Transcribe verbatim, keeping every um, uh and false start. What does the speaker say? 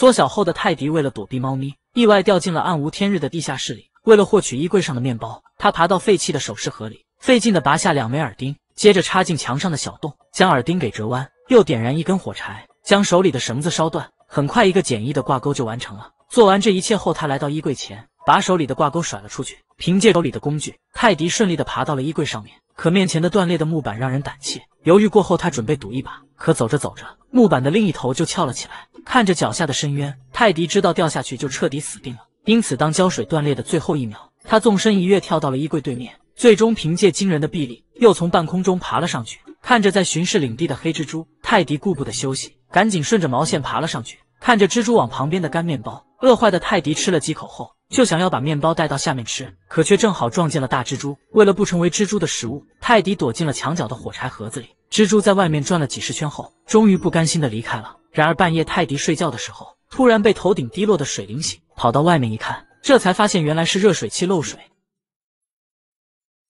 缩小后的泰迪为了躲避猫咪，意外掉进了暗无天日的地下室里。为了获取衣柜上的面包，他爬到废弃的首饰盒里，费劲地拔下两枚耳钉，接着插进墙上的小洞，将耳钉给折弯，又点燃一根火柴，将手里的绳子烧断。很快，一个简易的挂钩就完成了。做完这一切后，他来到衣柜前，把手里的挂钩甩了出去。凭借手里的工具，泰迪顺利地爬到了衣柜上面。可面前的断裂的木板让人胆怯。犹豫过后，他准备赌一把。可走着走着，木板的另一头就翘了起来。看着脚下的深渊，泰迪知道掉下去就彻底死定了。因此，当胶水断裂的最后一秒，他纵身一跃跳到了衣柜对面，最终凭借惊人的臂力，又从半空中爬了上去。看着在巡视领地的黑蜘蛛，泰迪顾不得休息，赶紧顺着毛线爬了上去。看着蜘蛛网旁边的干面包，饿坏的泰迪吃了几口后，就想要把面包带到下面吃，可却正好撞见了大蜘蛛。为了不成为蜘蛛的食物，泰迪躲进了墙角的火柴盒子里。蜘蛛在外面转了几十圈后，终于不甘心地离开了。然而半夜泰迪睡觉的时候，突然被头顶滴落的水淋醒，跑到外面一看，这才发现原来是热水器漏水。